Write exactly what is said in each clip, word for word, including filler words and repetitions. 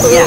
Slippery little boys.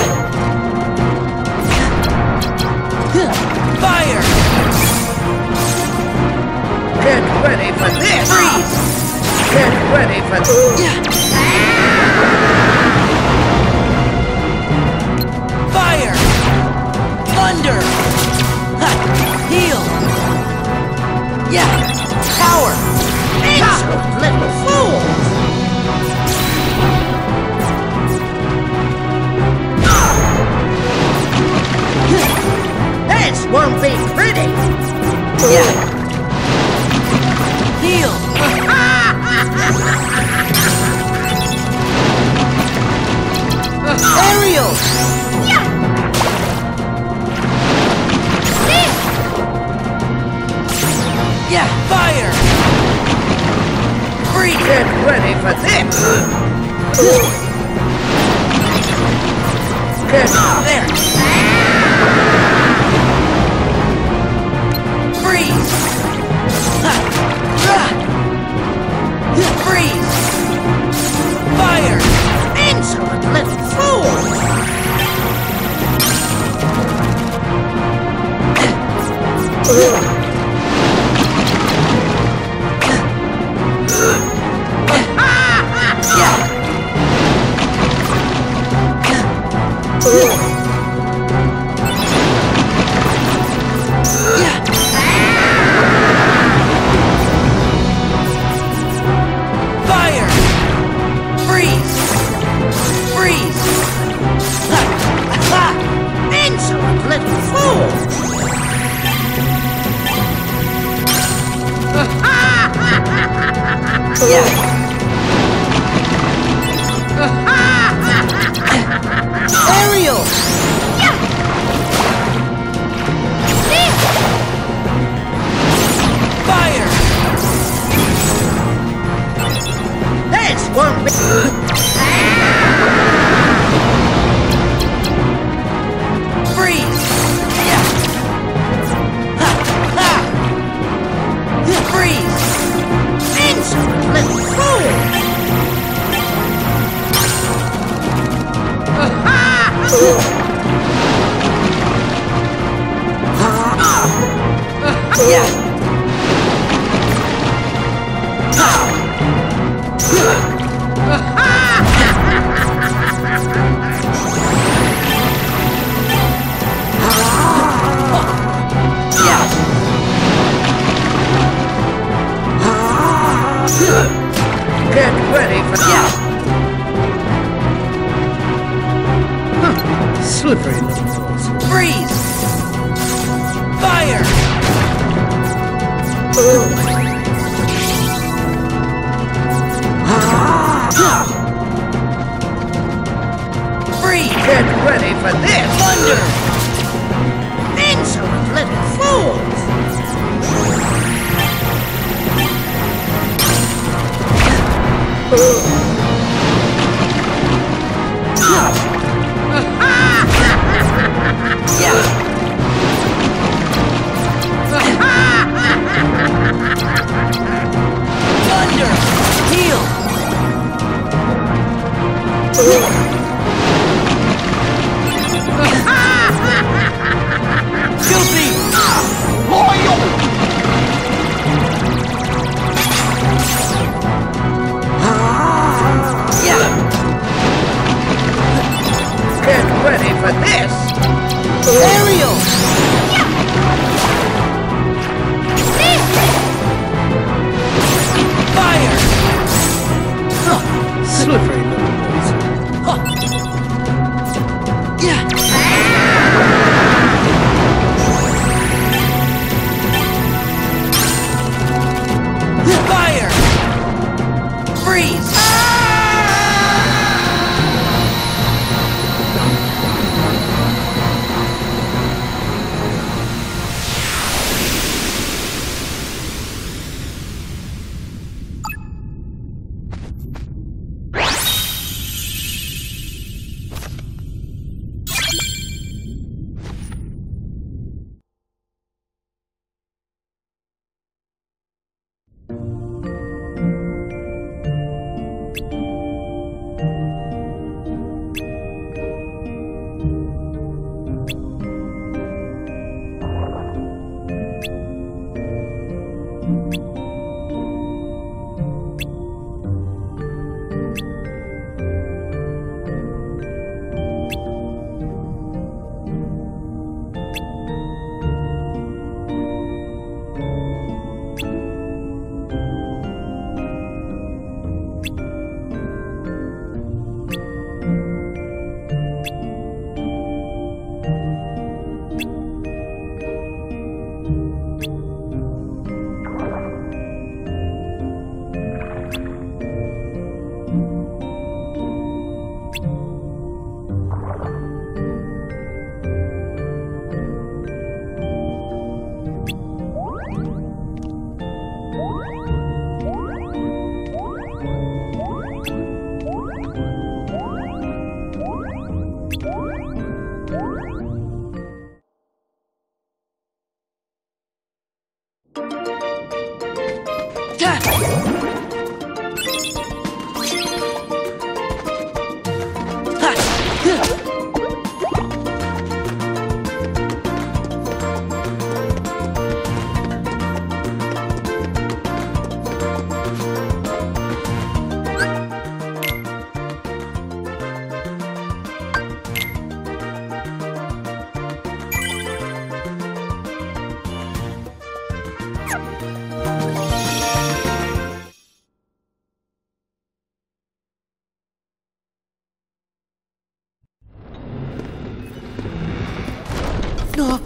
No.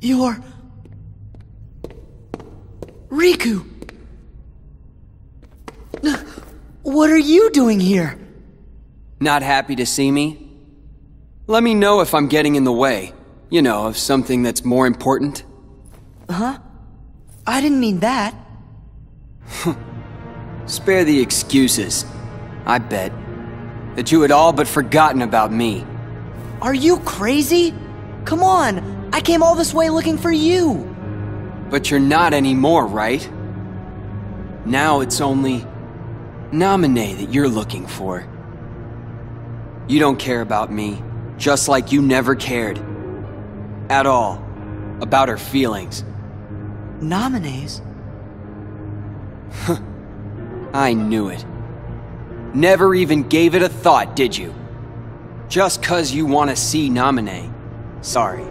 You're... Riku! What are you doing here? Not happy to see me? Let me know if I'm getting in the way. You know, of something that's more important. Huh? I didn't mean that. Spare the excuses. I bet that you had all but forgotten about me. Are you crazy? Come on, I came all this way looking for you. But you're not anymore, right? Now it's only Namine that you're looking for. You don't care about me, just like you never cared at all about her feelings. Namine's? I knew it. Never even gave it a thought, did you? Just 'cause you want to see Namine. Sorry.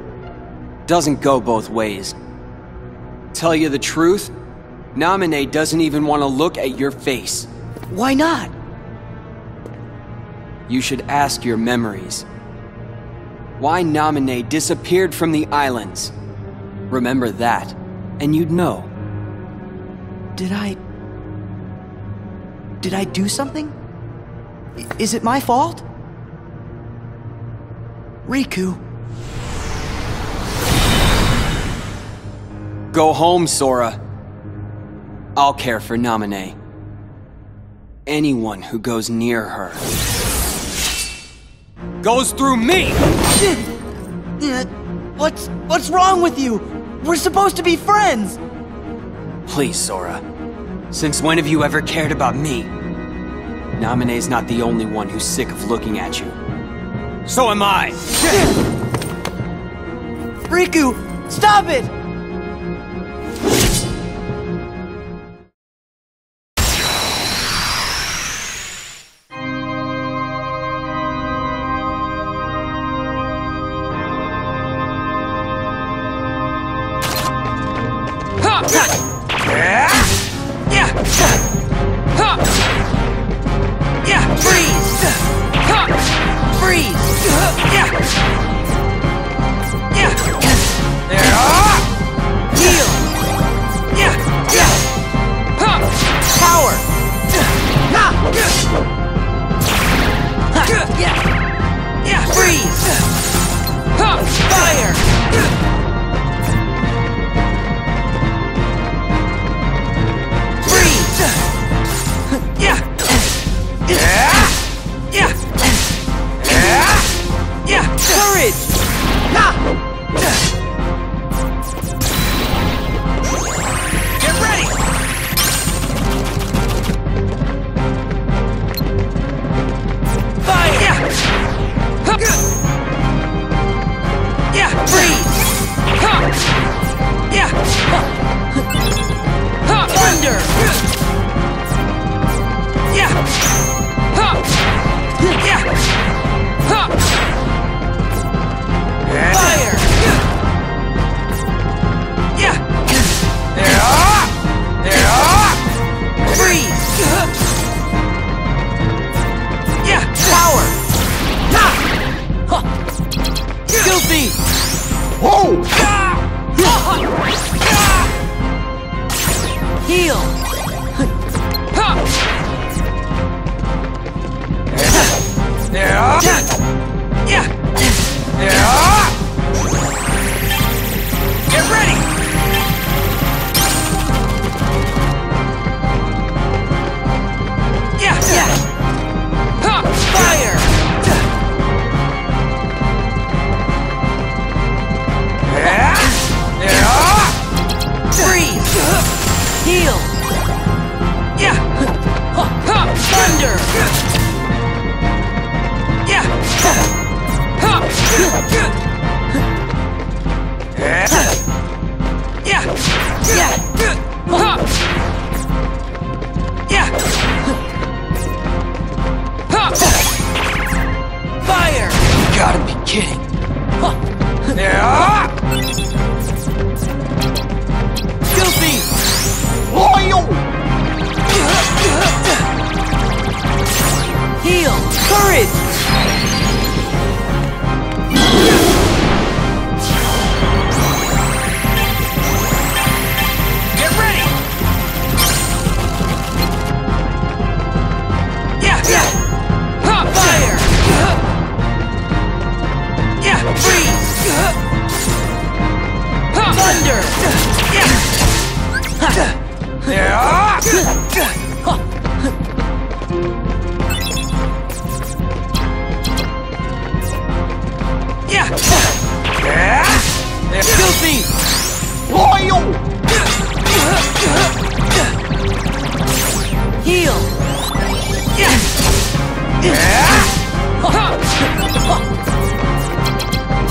Doesn't go both ways. Tell you the truth, Namine doesn't even want to look at your face. Why not? You should ask your memories. Why Namine disappeared from the islands. Remember that, and you'd know. Did I... Did I do something? Is it my fault? Riku. Go home, Sora. I'll care for Namine. Anyone who goes near her goes through me! What's... what's wrong with you? We're supposed to be friends! Please, Sora. Since when have you ever cared about me? Namine's not the only one who's sick of looking at you. So am I! Riku, stop it! Freeze! Freeze! Yeah! Yeah! There!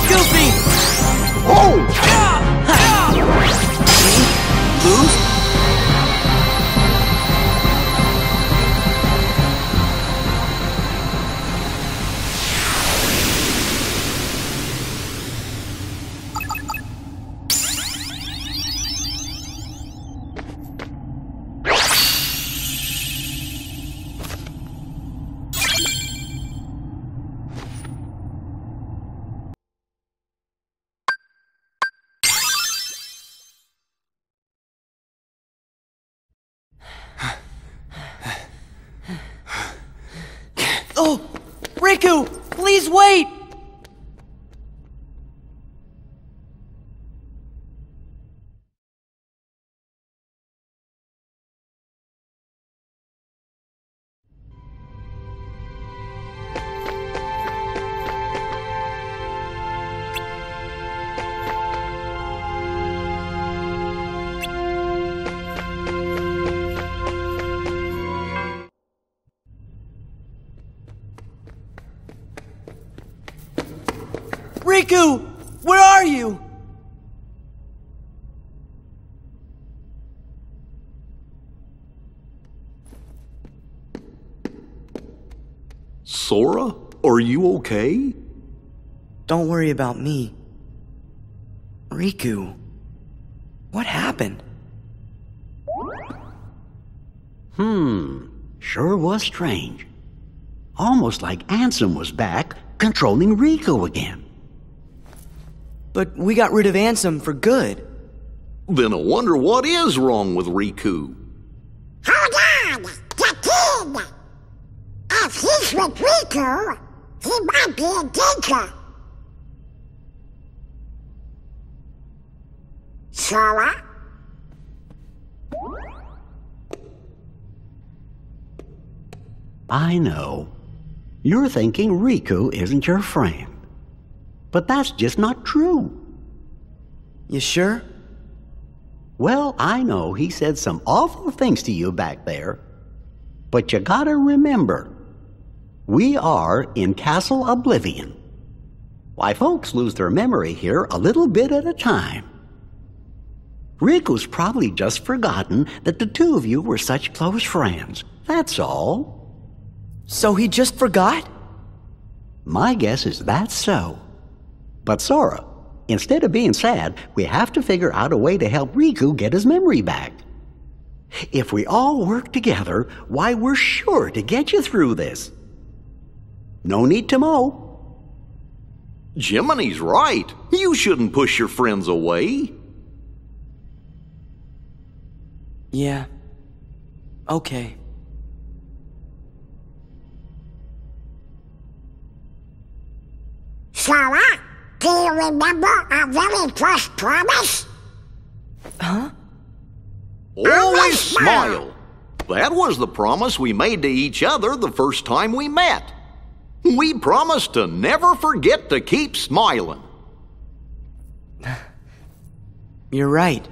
Goofy! Oh! Lose? Riku, please wait! Riku, where are you? Sora, are you okay? Don't worry about me. Riku, what happened? Hmm, sure was strange. Almost like Ansem was back, controlling Riku again. But we got rid of Ansem for good. Then I wonder what is wrong with Riku. Hold on, the kid. If he's with Riku, he might be in danger. Sora? I know. You're thinking Riku isn't your friend. But that's just not true. You sure? Well, I know he said some awful things to you back there. But you gotta remember, we are in Castle Oblivion. Why, folks lose their memory here a little bit at a time. Riku's probably just forgotten that the two of you were such close friends. That's all. So he just forgot? My guess is that's so. But Sora, instead of being sad, we have to figure out a way to help Riku get his memory back. If we all work together, why, we're sure to get you through this. No need to mow. Jiminy's right. You shouldn't push your friends away. Yeah. Okay. Sora? Do you remember our very first promise? Huh? Always smile! That was the promise we made to each other the first time we met. We promised to never forget to keep smiling. You're right.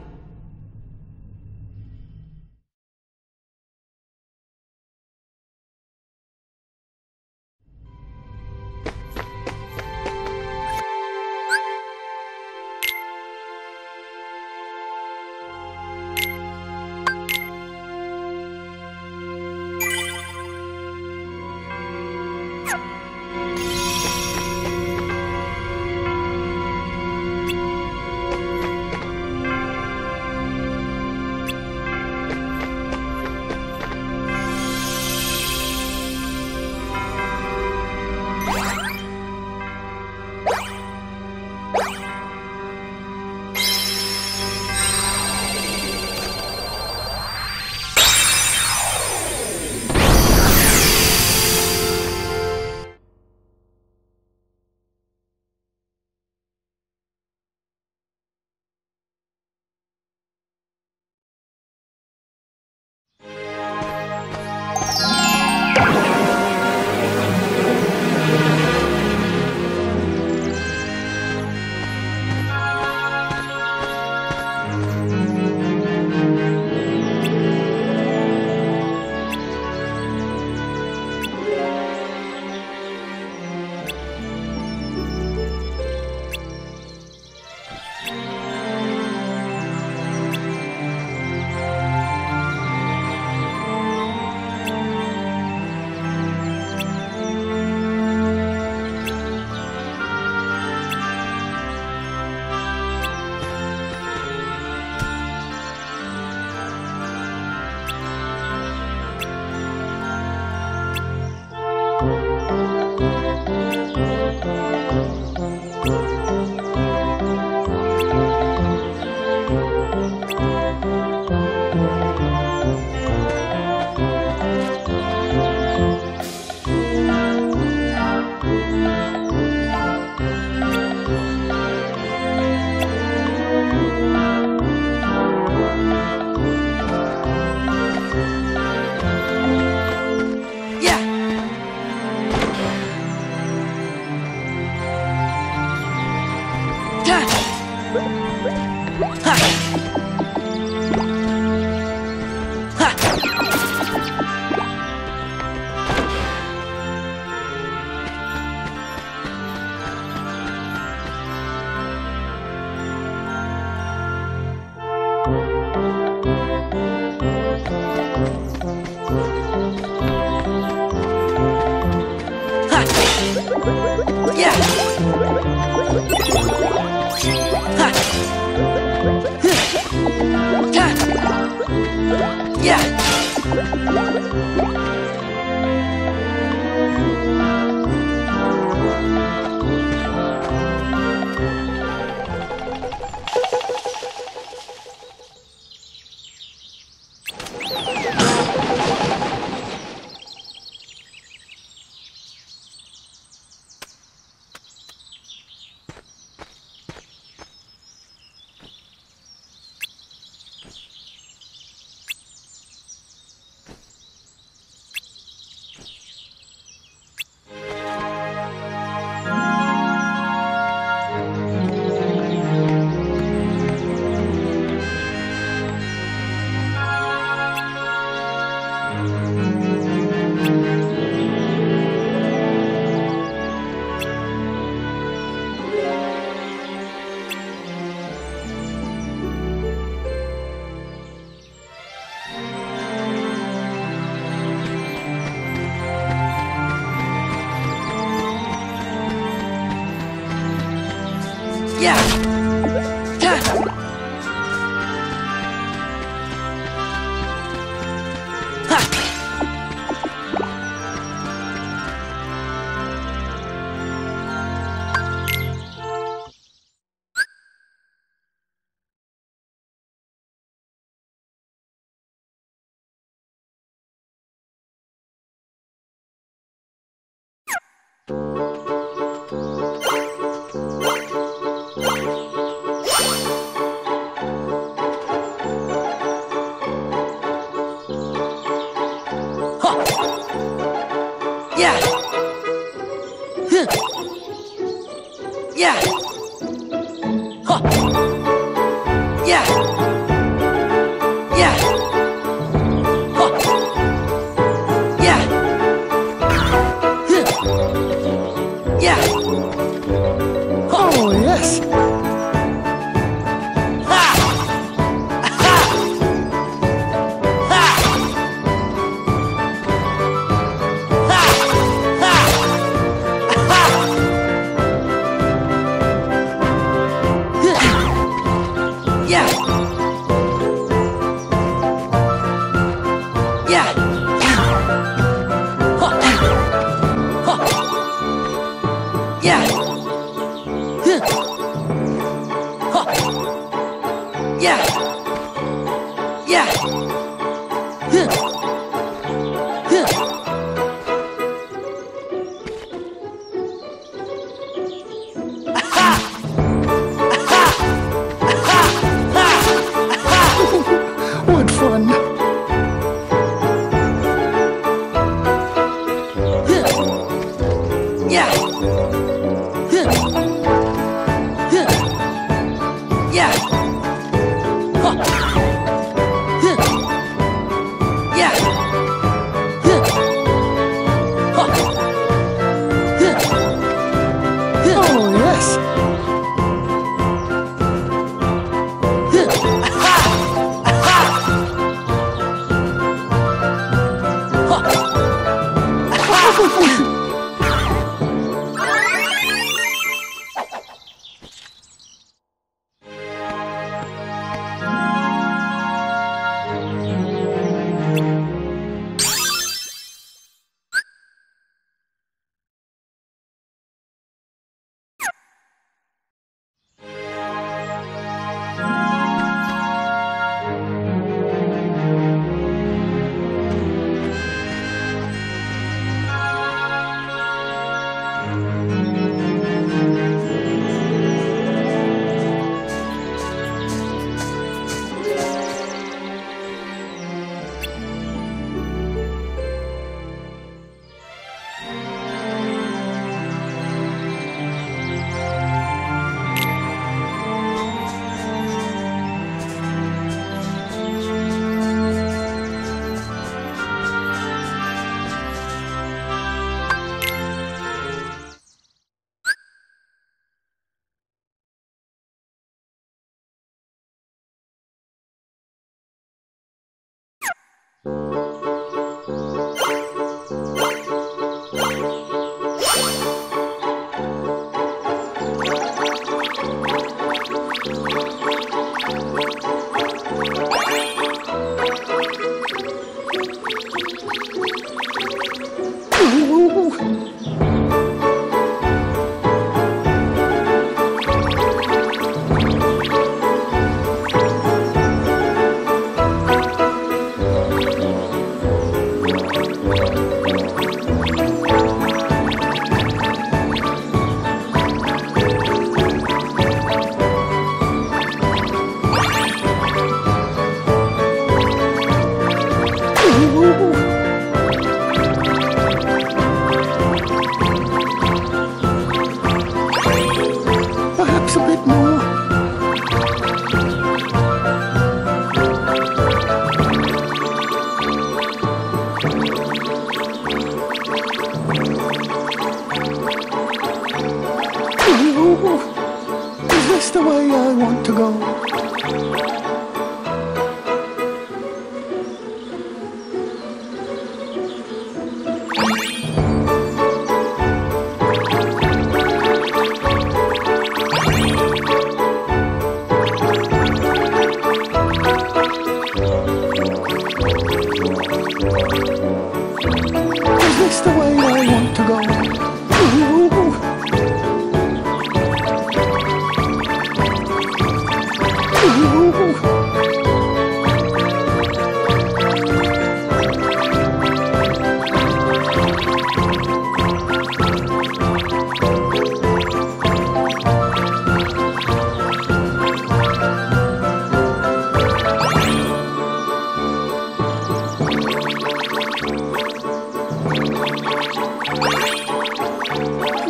this the way I want to go?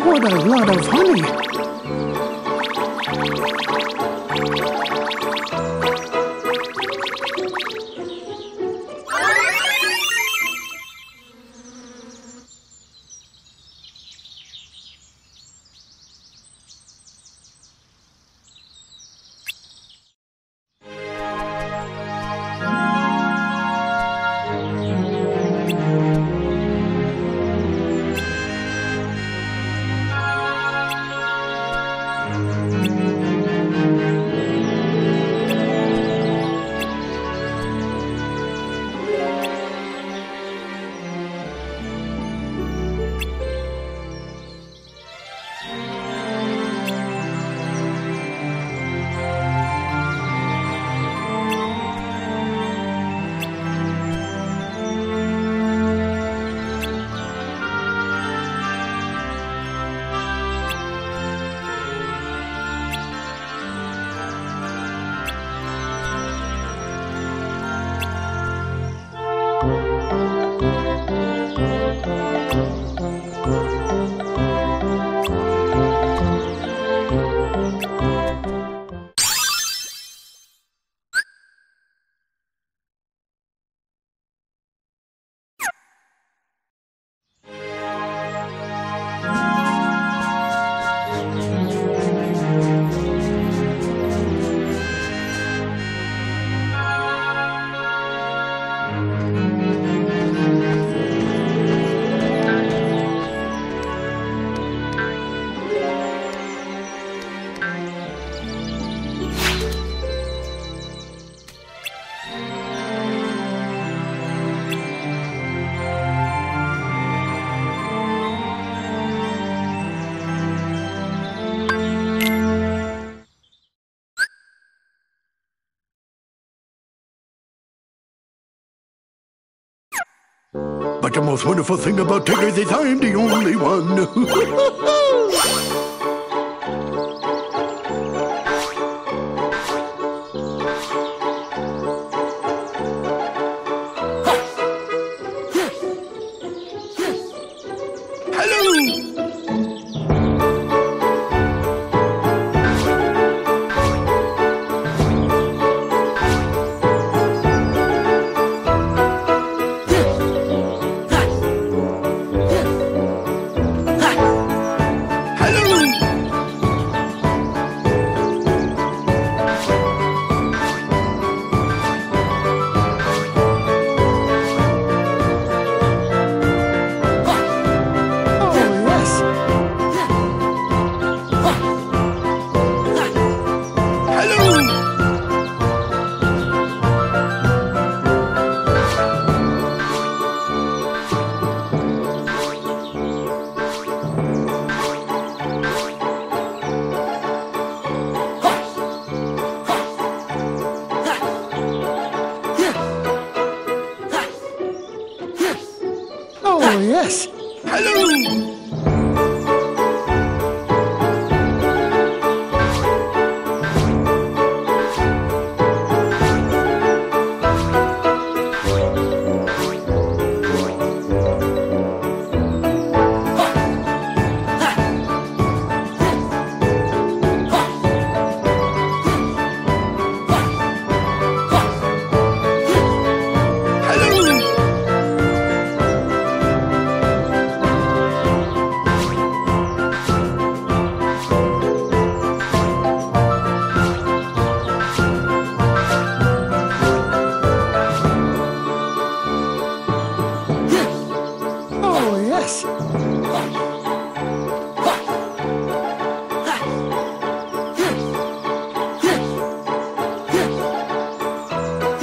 What a lot of honey! But the most wonderful thing about Tiggers is I'm the only one. Yes. Hello. Hello.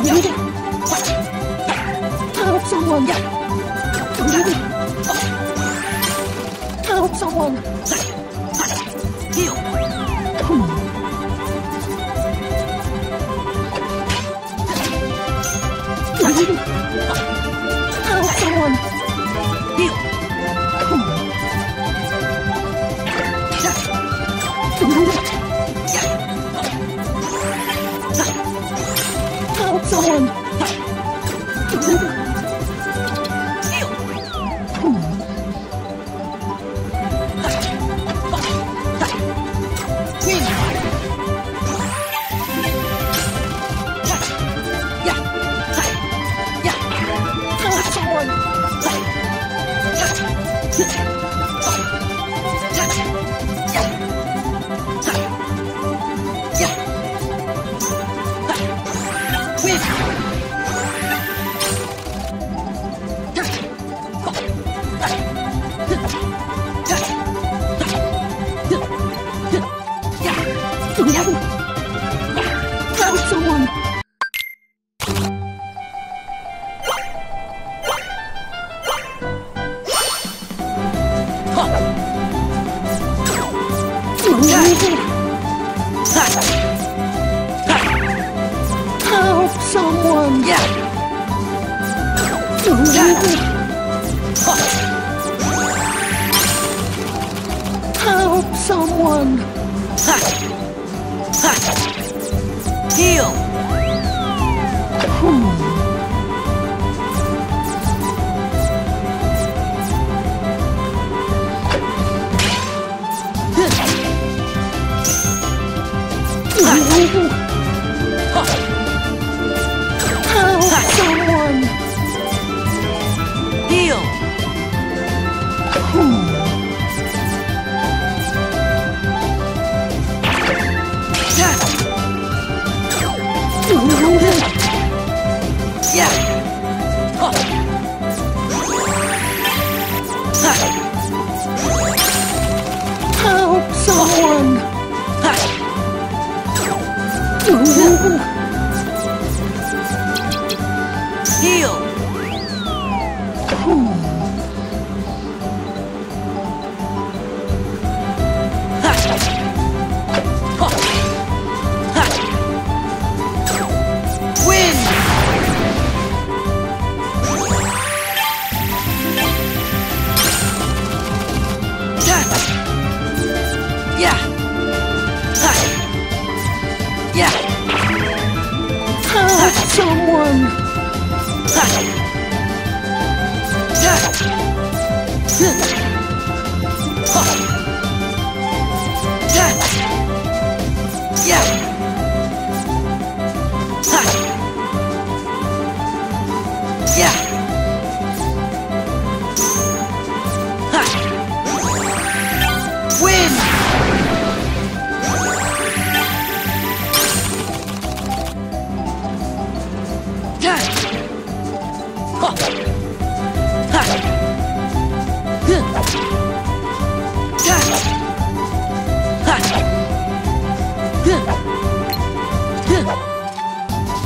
Power someone! Power someone! Heal!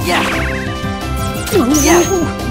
Yeah. Yeah.